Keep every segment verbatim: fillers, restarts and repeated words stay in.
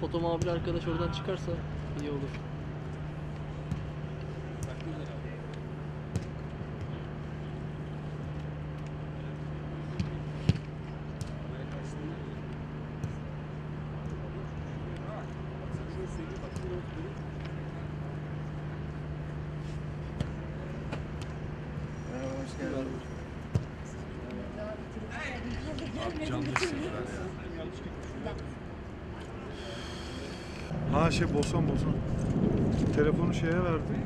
foto mavili arkadaş oradan çıkarsa iyi olur. Ha şey bosan bosan. Telefonu şeye verdi.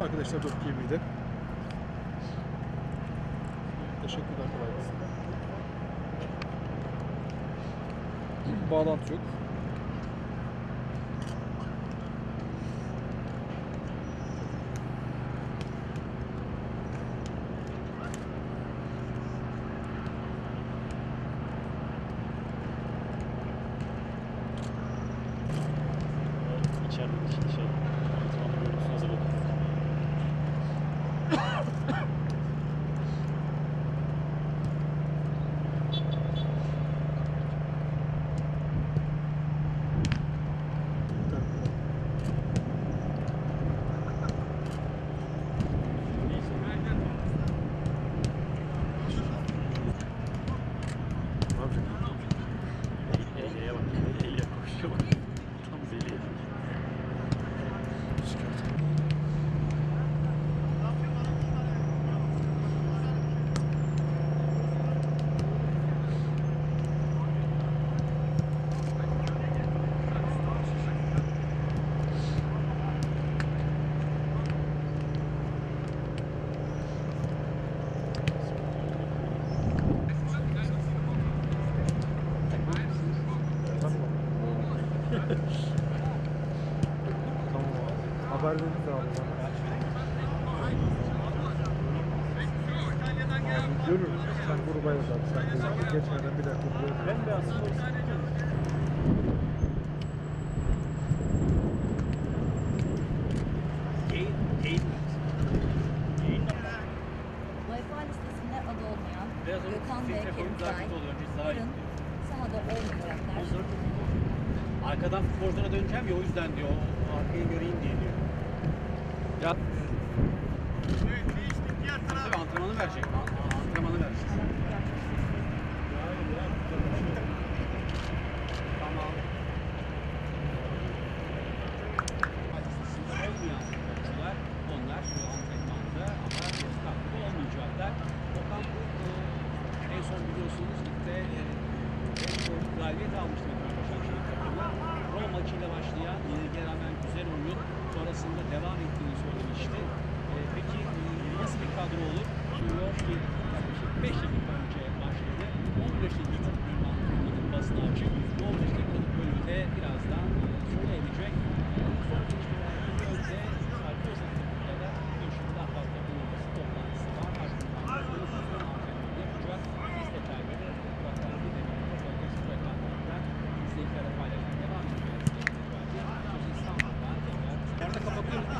Arkadaşlar çok keyifliydi. Teşekkürler, kolay gelsin. Bağlantı yok. Haber verin tamam. Abi görürüm. Sen grubayız abi. Sen grubayız. Geçmeden bir dakika grubayız. Ben de aslında Wi-Fi listesinde adı olmayan Gökhan ve Kerimzay Kırın sahada olmayacaklar. Arkadan futbolcuna döneceğim ya o yüzden diyor. Arkayı göreyim diye diyor. Ya. Tabii antrenmanı verecek. Antrenmanı verecek. Tamam. Olmayan futbolcular onlar şu antrenmanda ama takip olmayacaklar. Okan en son biliyorsunuz ligde en son galibiyet almıştı. Roma maçıyla başlayan, yenilgiye rağmen güzel oyun, sonrasında devam ettiğini söylemişti. E, peki nasıl bir kadro olur? Diyor ki, beş dakika önce başladı. on beş dakikalık bir antrenmanın basına açık. on beş dakikalık bölümde birazdan süre edecek. Son gelişmelerden önce Sarp Özdemir da dönüşümde hafta bulunması toplantısı var. Ardından bunu süre antrenmanı yapacak. Biz de kaybede kulaklarını denemekte. Bölgesi kulaklarından biz de iki ara paylaşmaya devam ediyoruz.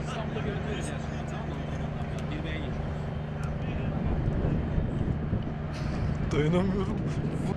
İstanbul'da görüntüyoruz ya. Girmeye geçiyoruz. Dayanamıyorum.